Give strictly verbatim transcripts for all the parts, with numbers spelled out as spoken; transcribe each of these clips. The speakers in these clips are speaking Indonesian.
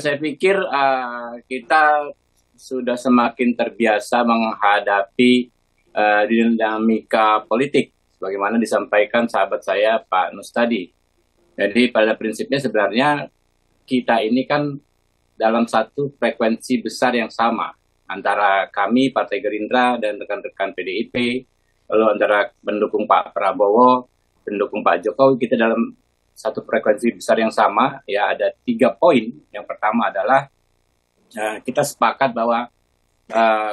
saya pikir uh, kita sudah semakin terbiasa menghadapi uh, dinamika politik, sebagaimana disampaikan sahabat saya Pak Nus tadi. Jadi pada prinsipnya sebenarnya kita ini kan dalam satu frekuensi besar yang sama antara kami Partai Gerindra dan rekan-rekan P D I P, lalu antara pendukung Pak Prabowo, pendukung Pak Jokowi, kita dalam satu frekuensi besar yang sama. Ya, ada tiga poin. Yang pertama adalah uh, kita sepakat bahwa uh,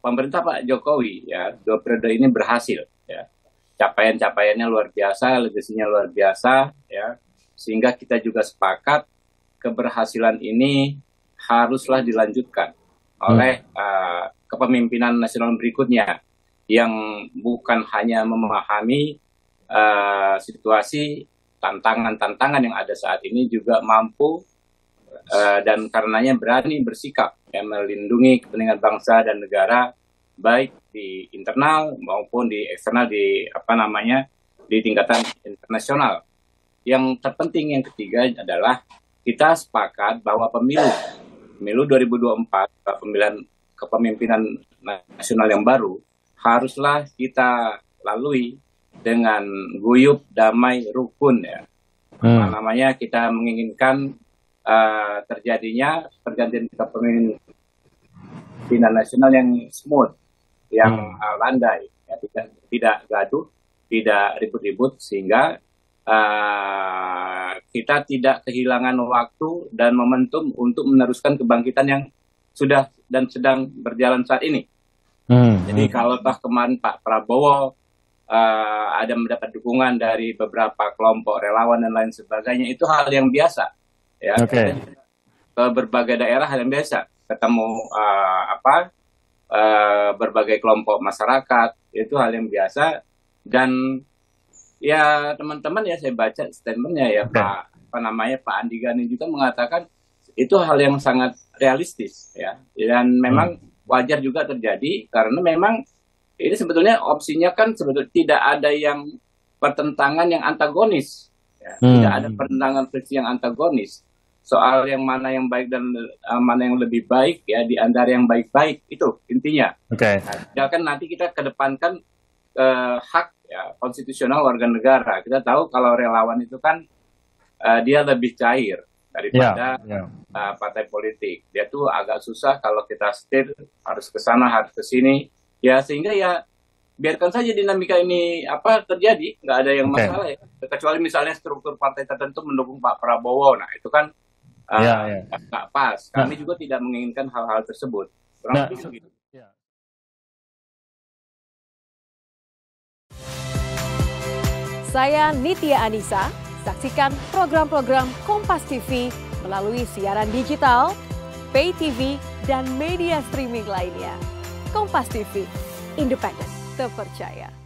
pemerintah Pak Jokowi ya dua periode ini berhasil. Ya. Capaian-capaiannya luar biasa, legasinya luar biasa. Ya, sehingga kita juga sepakat keberhasilan ini haruslah dilanjutkan oleh uh, kepemimpinan nasional berikutnya yang bukan hanya memahami uh, situasi tantangan-tantangan yang ada saat ini, juga mampu uh, dan karenanya berani bersikap ya, melindungi kepentingan bangsa dan negara baik di internal maupun di eksternal, di apa namanya di tingkatan internasional. Yang terpenting yang ketiga adalah kita sepakat bahwa pemilu pemilu dua ribu dua puluh empat, pemilihan kepemimpinan nasional yang baru, haruslah kita lalui dengan guyup, damai, rukun ya. Hmm. Namanya kita menginginkan uh, terjadinya pergantian kepemimpinan nasional yang smooth, yang hmm. uh, landai, ya, tidak tidak gaduh, tidak ribut-ribut, sehingga Uh, kita tidak kehilangan waktu dan momentum untuk meneruskan kebangkitan yang sudah dan sedang berjalan saat ini. Hmm, Jadi hmm. kalau toh kemarin Pak Prabowo uh, ada mendapat dukungan dari beberapa kelompok relawan dan lain sebagainya, itu hal yang biasa. Ya, okay. Ke berbagai daerah hal yang biasa. Ketemu uh, apa uh, berbagai kelompok masyarakat, itu hal yang biasa. Dan ya teman-teman ya, saya baca statementnya ya Pak apa namanya Pak Andi Gani juga mengatakan itu hal yang sangat realistis ya, dan memang wajar juga terjadi karena memang ini sebetulnya opsinya kan sebetulnya tidak ada yang pertentangan yang antagonis ya. hmm. Tidak ada pertentangan friksi yang antagonis soal yang mana yang baik dan uh, mana yang lebih baik ya, di antara yang baik-baik itu intinya. Oke. Okay. Kan nanti kita kedepankan uh, hak ya, konstitusional warga negara. Kita tahu kalau relawan itu kan uh, dia lebih cair daripada yeah, yeah. Uh, partai politik. Dia tuh agak susah kalau kita setir harus ke sana harus ke sini. Ya sehingga ya biarkan saja dinamika ini apa terjadi, nggak ada yang masalah okay. ya. Kecuali misalnya struktur partai tertentu mendukung Pak Prabowo. Nah itu kan uh, yeah, yeah. nggak pas. Kami nah. juga tidak menginginkan hal-hal tersebut. Kurang lebih nah. begitu. Saya Nitya Anissa, saksikan program-program Kompas T V melalui siaran digital, pay T V, dan media streaming lainnya. Kompas T V, independen, terpercaya.